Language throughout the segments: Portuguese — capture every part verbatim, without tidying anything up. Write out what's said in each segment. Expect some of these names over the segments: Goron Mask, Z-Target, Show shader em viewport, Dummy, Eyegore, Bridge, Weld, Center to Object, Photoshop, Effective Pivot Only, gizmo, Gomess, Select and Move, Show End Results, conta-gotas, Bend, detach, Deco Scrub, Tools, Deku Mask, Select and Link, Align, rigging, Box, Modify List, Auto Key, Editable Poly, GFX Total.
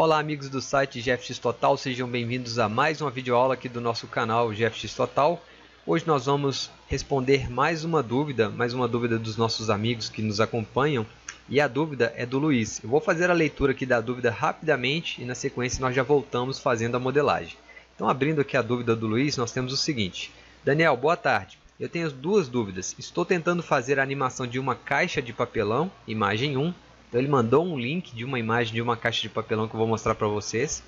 Olá amigos do site G F X Total, sejam bem-vindos a mais uma videoaula aqui do nosso canal G F X Total. Hoje nós vamos responder mais uma dúvida, mais uma dúvida dos nossos amigos que nos acompanham. E a dúvida é do Luiz. Eu vou fazer a leitura aqui da dúvida rapidamente e na sequência nós já voltamos fazendo a modelagem. Então abrindo aqui a dúvida do Luiz, nós temos o seguinte. Daniel, boa tarde. Eu tenho duas dúvidas. Estou tentando fazer a animação de uma caixa de papelão, imagem um. Então ele mandou um link de uma imagem de uma caixa de papelão que eu vou mostrar para vocês.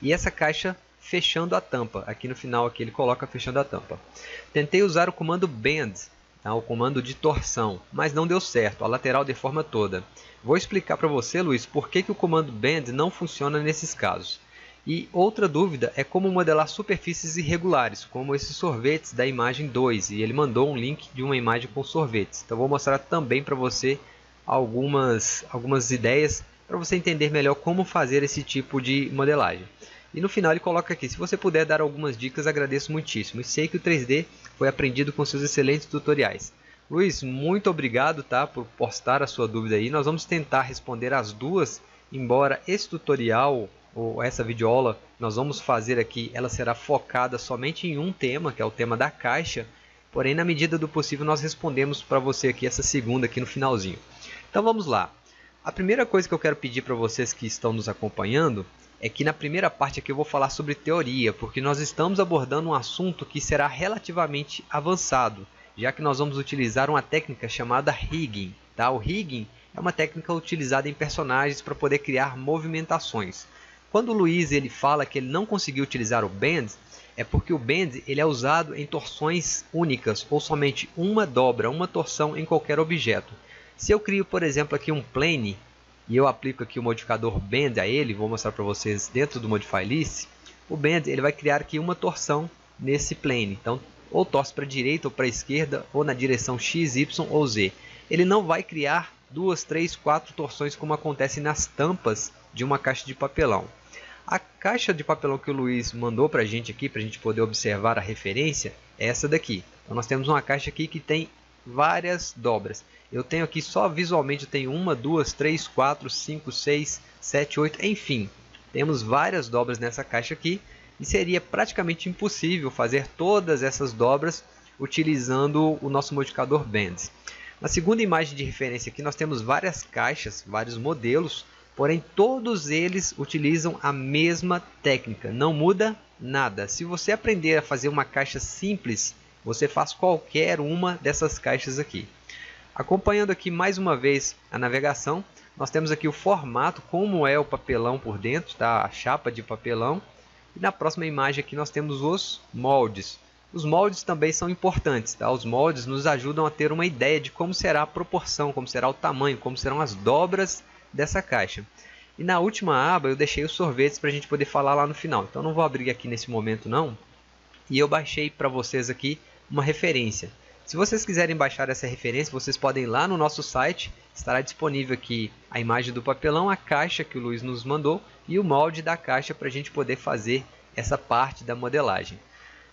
E essa caixa fechando a tampa. Aqui no final aqui ele coloca fechando a tampa. Tentei usar o comando Bend, tá? O comando de torção, mas não deu certo. A lateral deforma toda. Vou explicar para você, Luiz, por que, que o comando Bend não funciona nesses casos. E outra dúvida é como modelar superfícies irregulares, como esses sorvetes da imagem dois. E ele mandou um link de uma imagem com sorvetes. Então vou mostrar também para você algumas, algumas ideias para você entender melhor como fazer esse tipo de modelagem. E no final ele coloca aqui, se você puder dar algumas dicas, agradeço muitíssimo. E sei que o três D foi aprendido com seus excelentes tutoriais. Luiz, muito obrigado, tá, por postar a sua dúvida aí. Nós vamos tentar responder as duas, embora esse tutorial ou essa videoaula nós vamos fazer aqui, ela será focada somente em um tema, que é o tema da caixa. Porém, na medida do possível, nós respondemos para você aqui essa segunda aqui no finalzinho. Então vamos lá. A primeira coisa que eu quero pedir para vocês que estão nos acompanhando é que na primeira parte aqui eu vou falar sobre teoria, porque nós estamos abordando um assunto que será relativamente avançado, já que nós vamos utilizar uma técnica chamada rigging. Tá? O rigging é uma técnica utilizada em personagens para poder criar movimentações. Quando o Luiz ele fala que ele não conseguiu utilizar o bend, é porque o bend ele é usado em torções únicas, ou somente uma dobra, uma torção em qualquer objeto. Se eu crio, por exemplo, aqui um plane, e eu aplico aqui o modificador bend a ele, vou mostrar para vocês dentro do Modify List, o bend ele vai criar aqui uma torção nesse plane. Então, ou torce para a direita, ou para a esquerda, ou na direção X, Y ou Z. Ele não vai criar duas, três, quatro torções como acontece nas tampas de uma caixa de papelão. A caixa de papelão que o Luiz mandou para a gente aqui, para a gente poder observar a referência, é essa daqui. Então nós temos uma caixa aqui que tem várias dobras. Eu tenho aqui só visualmente, eu tenho uma, duas, três, quatro, cinco, seis, sete, oito, enfim. Temos várias dobras nessa caixa aqui e seria praticamente impossível fazer todas essas dobras utilizando o nosso modificador Bend. Na segunda imagem de referência aqui nós temos várias caixas, vários modelos. Porém, todos eles utilizam a mesma técnica, não muda nada. Se você aprender a fazer uma caixa simples, você faz qualquer uma dessas caixas aqui. Acompanhando aqui mais uma vez a navegação, nós temos aqui o formato, como é o papelão por dentro, tá? A chapa de papelão. E na próxima imagem aqui nós temos os moldes. Os moldes também são importantes, tá? Os moldes nos ajudam a ter uma ideia de como será a proporção, como será o tamanho, como serão as dobras dessa caixa. E na última aba eu deixei os sorvetes para a gente poder falar lá no final. Então não vou abrir aqui nesse momento não. E eu baixei para vocês aqui uma referência. Se vocês quiserem baixar essa referência, vocês podem ir lá no nosso site. Estará disponível aqui a imagem do papelão, a caixa que o Luiz nos mandou e o molde da caixa para a gente poder fazer essa parte da modelagem.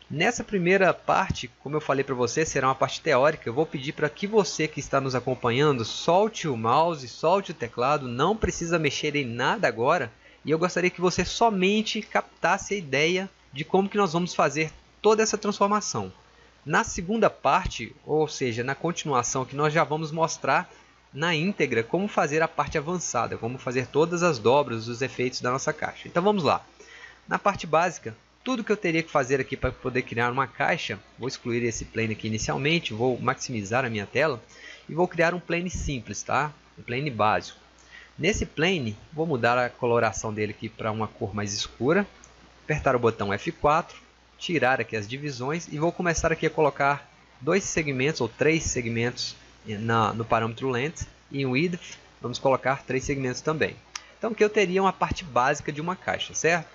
Nessa primeira parte, como eu falei para você, será uma parte teórica. Eu vou pedir para que você que está nos acompanhando, solte o mouse, solte o teclado, não precisa mexer em nada agora. E eu gostaria que você somente captasse a ideia de como que nós vamos fazer toda essa transformação. Na segunda parte, ou seja, na continuação, que nós já vamos mostrar na íntegra como fazer a parte avançada, como fazer todas as dobras, os efeitos da nossa caixa. Então vamos lá. Na parte básica, tudo que eu teria que fazer aqui para poder criar uma caixa, vou excluir esse plane aqui inicialmente, vou maximizar a minha tela e vou criar um plane simples, tá? Um plane básico. Nesse plane, vou mudar a coloração dele aqui para uma cor mais escura, apertar o botão F quatro, tirar aqui as divisões e vou começar aqui a colocar dois segmentos ou três segmentos na, no parâmetro length e em width vamos colocar três segmentos também. Então aqui eu teria uma parte básica de uma caixa, certo?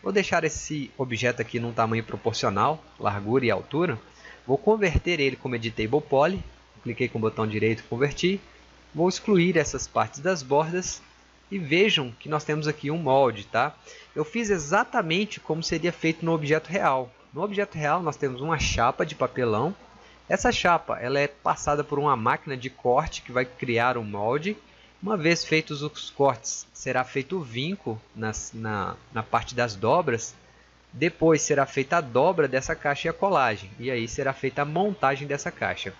Vou deixar esse objeto aqui num tamanho proporcional, largura e altura. Vou converter ele como Editable Poly. Cliquei com o botão direito converti. Vou excluir essas partes das bordas. E vejam que nós temos aqui um molde, tá? Eu fiz exatamente como seria feito no objeto real. No objeto real nós temos uma chapa de papelão. Essa chapa ela é passada por uma máquina de corte que vai criar um molde. Uma vez feitos os cortes, será feito o vinco nas, na, na parte das dobras. Depois será feita a dobra dessa caixa e a colagem. E aí será feita a montagem dessa caixa.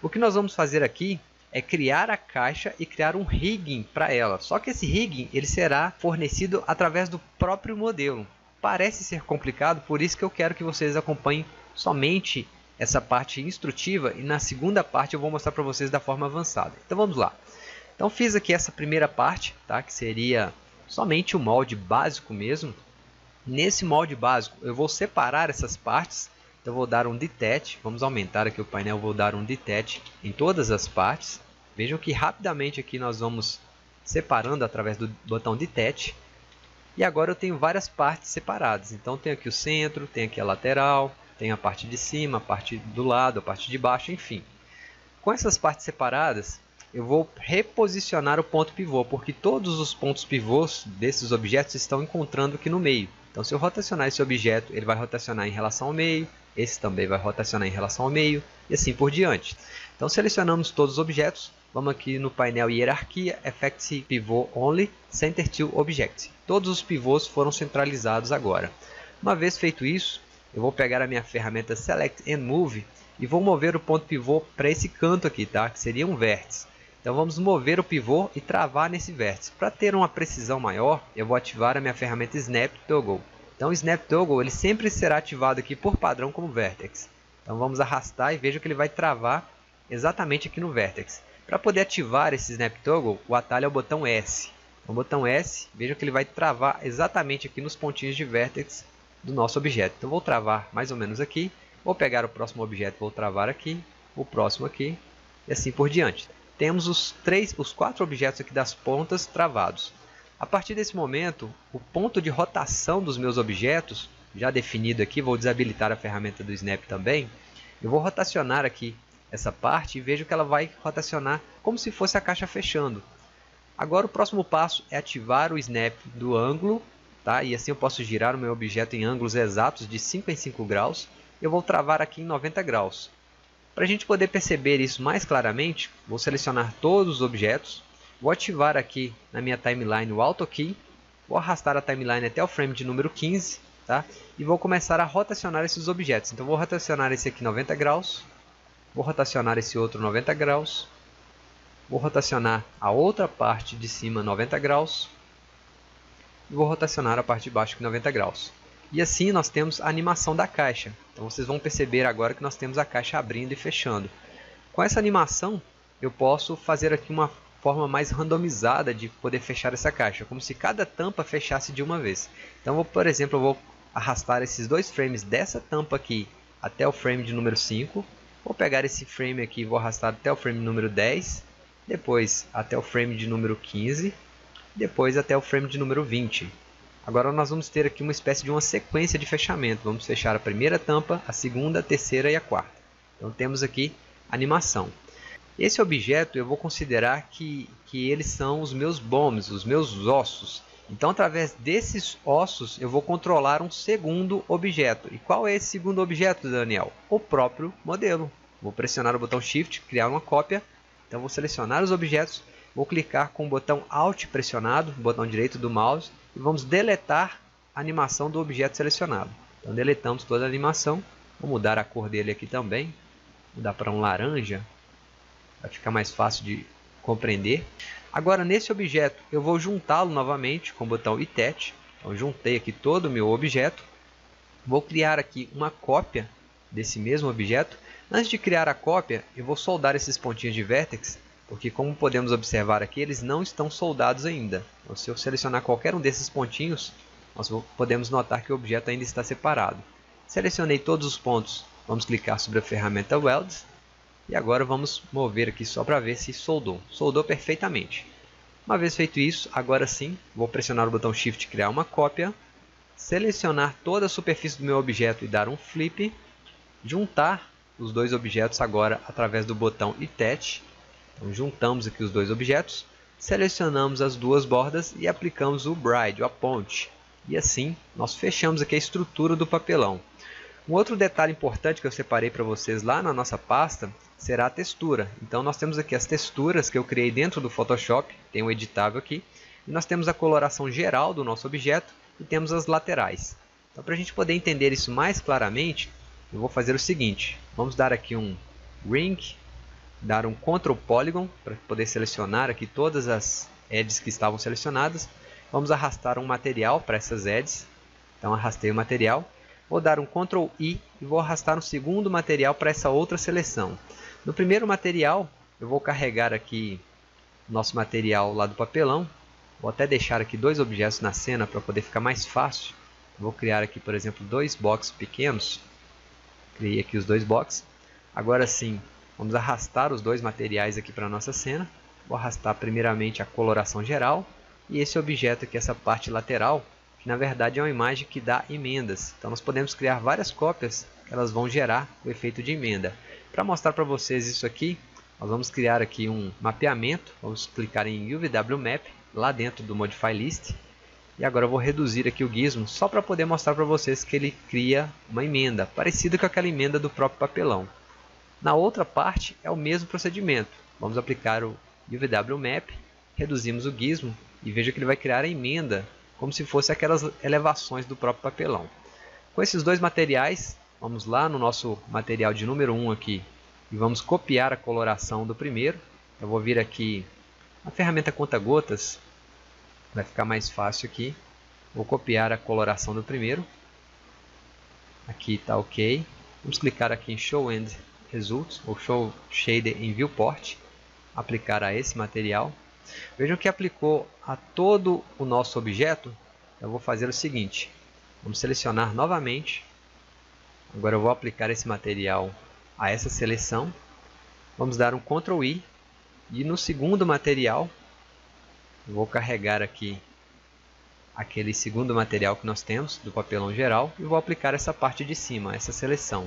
O que nós vamos fazer aqui é criar a caixa e criar um rigging para ela. Só que esse rigging ele será fornecido através do próprio modelo. Parece ser complicado, por isso que eu quero que vocês acompanhem somente essa parte instrutiva. E na segunda parte eu vou mostrar para vocês da forma avançada. Então vamos lá. Então fiz aqui essa primeira parte, tá? Que seria somente o molde básico mesmo. Nesse molde básico eu vou separar essas partes. Então vou dar um detach, vamos aumentar aqui o painel, vou dar um detach em todas as partes. Vejam que rapidamente aqui nós vamos separando através do botão detach. E agora eu tenho várias partes separadas. Então tem aqui o centro, tem aqui a lateral, tem a parte de cima, a parte do lado, a parte de baixo, enfim. Com essas partes separadas, eu vou reposicionar o ponto pivô, porque todos os pontos pivôs desses objetos estão encontrando aqui no meio. Então se eu rotacionar esse objeto, ele vai rotacionar em relação ao meio, esse também vai rotacionar em relação ao meio, e assim por diante. Então selecionamos todos os objetos, vamos aqui no painel Hierarquia, Effective Pivot Only, Center to Object. Todos os pivôs foram centralizados agora. Uma vez feito isso, eu vou pegar a minha ferramenta Select and Move e vou mover o ponto pivô para esse canto aqui, tá? Que seria um vértice. Então vamos mover o pivô e travar nesse vértice. Para ter uma precisão maior, eu vou ativar a minha ferramenta Snap Toggle. Então o Snap Toggle ele sempre será ativado aqui por padrão como Vertex. Então vamos arrastar e veja que ele vai travar exatamente aqui no Vertex. Para poder ativar esse Snap Toggle, o atalho é o botão S. Então, o botão S, veja que ele vai travar exatamente aqui nos pontinhos de Vertex do nosso objeto. Então vou travar mais ou menos aqui. Vou pegar o próximo objeto, vou travar aqui, o próximo aqui e assim por diante. Temos os, três, os quatro objetos aqui das pontas travados. A partir desse momento, o ponto de rotação dos meus objetos, já definido aqui, vou desabilitar a ferramenta do Snap também. Eu vou rotacionar aqui essa parte e vejo que ela vai rotacionar como se fosse a caixa fechando. Agora o próximo passo é ativar o Snap do ângulo, tá? E assim eu posso girar o meu objeto em ângulos exatos de cinco em cinco graus. Eu vou travar aqui em noventa graus. Para a gente poder perceber isso mais claramente, vou selecionar todos os objetos, vou ativar aqui na minha timeline o Auto Key, vou arrastar a timeline até o frame de número quinze, tá? E vou começar a rotacionar esses objetos. Então vou rotacionar esse aqui noventa graus, vou rotacionar esse outro noventa graus, vou rotacionar a outra parte de cima noventa graus, e vou rotacionar a parte de baixo aqui noventa graus. E assim nós temos a animação da caixa. Então vocês vão perceber agora que nós temos a caixa abrindo e fechando. Com essa animação eu posso fazer aqui uma forma mais randomizada de poder fechar essa caixa. Como se cada tampa fechasse de uma vez. Então vou, por exemplo, eu vou arrastar esses dois frames dessa tampa aqui até o frame de número cinco. Vou pegar esse frame aqui e vou arrastar até o frame número dez. Depois até o frame de número quinze. Depois até o frame de número vinte. Agora nós vamos ter aqui uma espécie de uma sequência de fechamento. Vamos fechar a primeira tampa, a segunda, a terceira e a quarta. Então temos aqui animação. Esse objeto eu vou considerar que, que eles são os meus bones, os meus ossos. Então através desses ossos eu vou controlar um segundo objeto. E qual é esse segundo objeto, Daniel? O próprio modelo. Vou pressionar o botão Shift, criar uma cópia. Então vou selecionar os objetos. Vou clicar com o botão Alt pressionado, botão direito do mouse. E vamos deletar a animação do objeto selecionado. Então deletamos toda a animação. Vou mudar a cor dele aqui também. Mudar para um laranja. Para ficar mais fácil de compreender. Agora nesse objeto eu vou juntá-lo novamente com o botão Detach. Então juntei aqui todo o meu objeto. Vou criar aqui uma cópia desse mesmo objeto. Antes de criar a cópia eu vou soldar esses pontinhos de vértex. Porque como podemos observar aqui, eles não estão soldados ainda. Então, se eu selecionar qualquer um desses pontinhos, nós podemos notar que o objeto ainda está separado. Selecionei todos os pontos, vamos clicar sobre a ferramenta Weld. E agora vamos mover aqui só para ver se soldou. Soldou perfeitamente. Uma vez feito isso, agora sim, vou pressionar o botão Shift e criar uma cópia. Selecionar toda a superfície do meu objeto e dar um flip. Juntar os dois objetos agora através do botão Detach. Então, juntamos aqui os dois objetos, selecionamos as duas bordas e aplicamos o Bridge, a ponte. E assim, nós fechamos aqui a estrutura do papelão. Um outro detalhe importante que eu separei para vocês lá na nossa pasta será a textura. Então nós temos aqui as texturas que eu criei dentro do Photoshop, tem um editável aqui. E nós temos a coloração geral do nosso objeto e temos as laterais. Então para a gente poder entender isso mais claramente, eu vou fazer o seguinte. Vamos dar aqui um ring, dar um control Polygon para poder selecionar aqui todas as edges que estavam selecionadas. Vamos arrastar um material para essas edges. Então arrastei o material. Vou dar um control I e vou arrastar um segundo material para essa outra seleção. No primeiro material, eu vou carregar aqui nosso material lá do papelão. Vou até deixar aqui dois objetos na cena para poder ficar mais fácil. Vou criar aqui, por exemplo, dois boxes pequenos. Criei aqui os dois boxes. Agora sim, vamos arrastar os dois materiais aqui para a nossa cena. Vou arrastar primeiramente a coloração geral e esse objeto aqui, essa parte lateral, que na verdade é uma imagem que dá emendas. Então nós podemos criar várias cópias que elas vão gerar o efeito de emenda. Para mostrar para vocês isso aqui, nós vamos criar aqui um mapeamento. Vamos clicar em U V W Map, lá dentro do Modify List. E agora eu vou reduzir aqui o gizmo, só para poder mostrar para vocês que ele cria uma emenda, parecida com aquela emenda do próprio papelão. Na outra parte é o mesmo procedimento. Vamos aplicar o U V W Map, reduzimos o gizmo e veja que ele vai criar a emenda, como se fosse aquelas elevações do próprio papelão. Com esses dois materiais, vamos lá no nosso material de número um aqui e vamos copiar a coloração do primeiro. Eu vou vir aqui na ferramenta conta-gotas, vai ficar mais fácil aqui. Vou copiar a coloração do primeiro. Aqui está ok. Vamos clicar aqui em Show End Results, ou Show shader em viewport. Aplicar a esse material. Vejam que aplicou a todo o nosso objeto. Eu vou fazer o seguinte, vamos selecionar novamente. Agora eu vou aplicar esse material a essa seleção. Vamos dar um control I e no segundo material eu vou carregar aqui aquele segundo material que nós temos do papelão geral e vou aplicar essa parte de cima, essa seleção.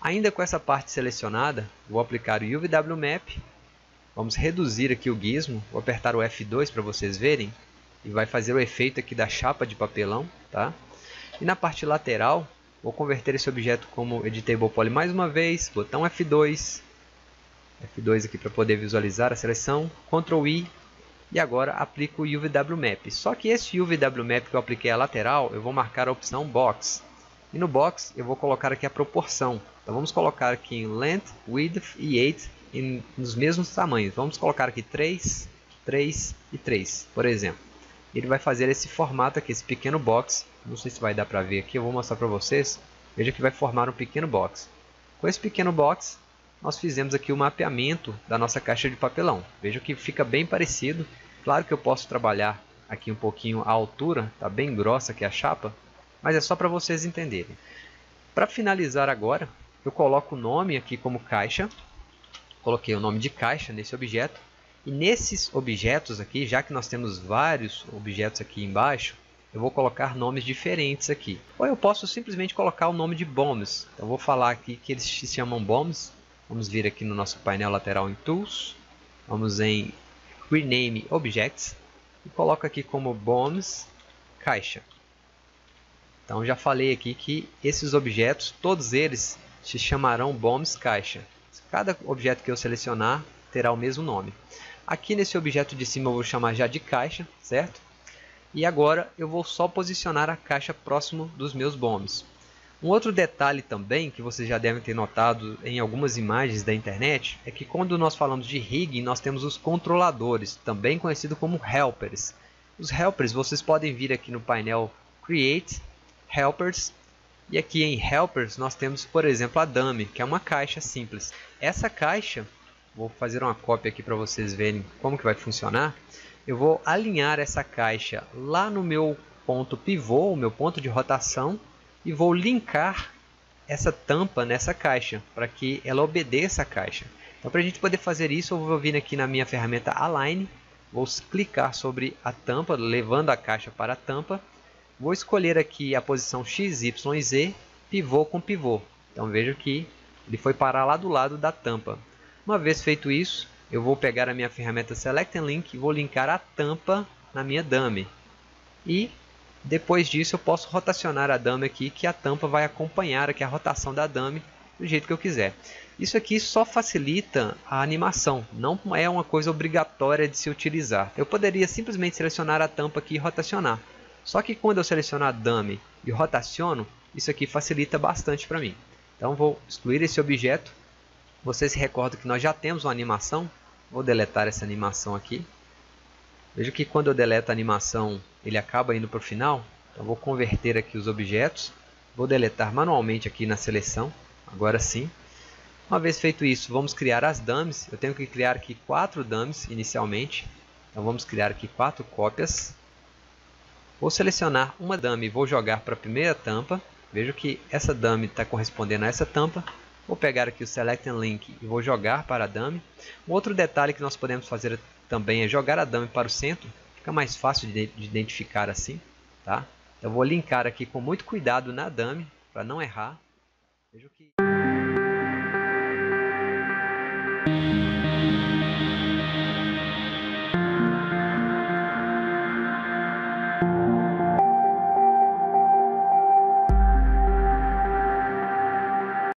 Ainda com essa parte selecionada, vou aplicar o U V W Map. Vamos reduzir aqui o gizmo, vou apertar o F dois para vocês verem. E vai fazer o efeito aqui da chapa de papelão, tá? E na parte lateral, vou converter esse objeto como Editable Poly mais uma vez. Botão F dois. F dois aqui para poder visualizar a seleção. Ctrl I. E agora aplico o U V W Map. Só que esse U V W Map que eu apliquei à lateral, eu vou marcar a opção Box. E no Box, eu vou colocar aqui a proporção. Então vamos colocar aqui em Length, Width e Height. Nos mesmos tamanhos, vamos colocar aqui três, três e três, por exemplo. Ele vai fazer esse formato aqui, esse pequeno box. Não sei se vai dar para ver aqui, eu vou mostrar para vocês. Veja que vai formar um pequeno box. Com esse pequeno box, nós fizemos aqui o mapeamento da nossa caixa de papelão. Veja que fica bem parecido. Claro que eu posso trabalhar aqui um pouquinho a altura, tá bem grossa aqui a chapa, mas é só para vocês entenderem. Para finalizar agora, eu coloco o nome aqui como caixa. Coloquei o nome de caixa nesse objeto. E nesses objetos aqui, já que nós temos vários objetos aqui embaixo, eu vou colocar nomes diferentes aqui. Ou eu posso simplesmente colocar o nome de bombs. Então eu vou falar aqui que eles se chamam bombs. Vamos vir aqui no nosso painel lateral em Tools. Vamos em Rename Objects. E coloco aqui como bombs caixa. Então já falei aqui que esses objetos, todos eles, se chamarão bombs caixa. Cada objeto que eu selecionar terá o mesmo nome. Aqui nesse objeto de cima eu vou chamar já de caixa, certo? E agora eu vou só posicionar a caixa próximo dos meus bombs. Um outro detalhe também que vocês já devem ter notado em algumas imagens da internet é que quando nós falamos de rigging, nós temos os controladores, também conhecido como helpers. Os helpers vocês podem vir aqui no painel Create, Helpers. E aqui em Helpers nós temos, por exemplo, a Dummy, que é uma caixa simples. Essa caixa, vou fazer uma cópia aqui para vocês verem como que vai funcionar. Eu vou alinhar essa caixa lá no meu ponto pivô, o meu ponto de rotação, e vou linkar essa tampa nessa caixa, para que ela obedeça a caixa. Então, para a gente poder fazer isso, eu vou vir aqui na minha ferramenta Align, vou clicar sobre a tampa, levando a caixa para a tampa. Vou escolher aqui a posição X Y Z, pivô com pivô. Então vejo que ele foi parar lá do lado da tampa. Uma vez feito isso, eu vou pegar a minha ferramenta Select and Link e vou linkar a tampa na minha dummy. E Depois disso eu posso rotacionar a dummy aqui, que a tampa vai acompanhar aqui a rotação da dummy do jeito que eu quiser. Isso aqui só facilita a animação, não é uma coisa obrigatória de se utilizar. Eu poderia simplesmente selecionar a tampa aqui e rotacionar. Só que quando eu selecionar a dummy e rotaciono, isso aqui facilita bastante para mim. Então vou excluir esse objeto. Você se recorda que nós já temos uma animação. Vou deletar essa animação aqui. Veja que quando eu deleto a animação, ele acaba indo para o final. Então vou converter aqui os objetos. Vou deletar manualmente aqui na seleção. Agora sim. Uma vez feito isso, vamos criar as dummies. Eu tenho que criar aqui quatro dummies inicialmente. Então vamos criar aqui quatro cópias. Vou selecionar uma dummy e vou jogar para a primeira tampa. Vejo que essa dummy está correspondendo a essa tampa. Vou pegar aqui o Select and Link e vou jogar para a dummy. Um outro detalhe que nós podemos fazer também é jogar a dummy para o centro. Fica mais fácil de identificar assim, tá? Então vou linkar aqui com muito cuidado na dummy, para não errar. Vejo que...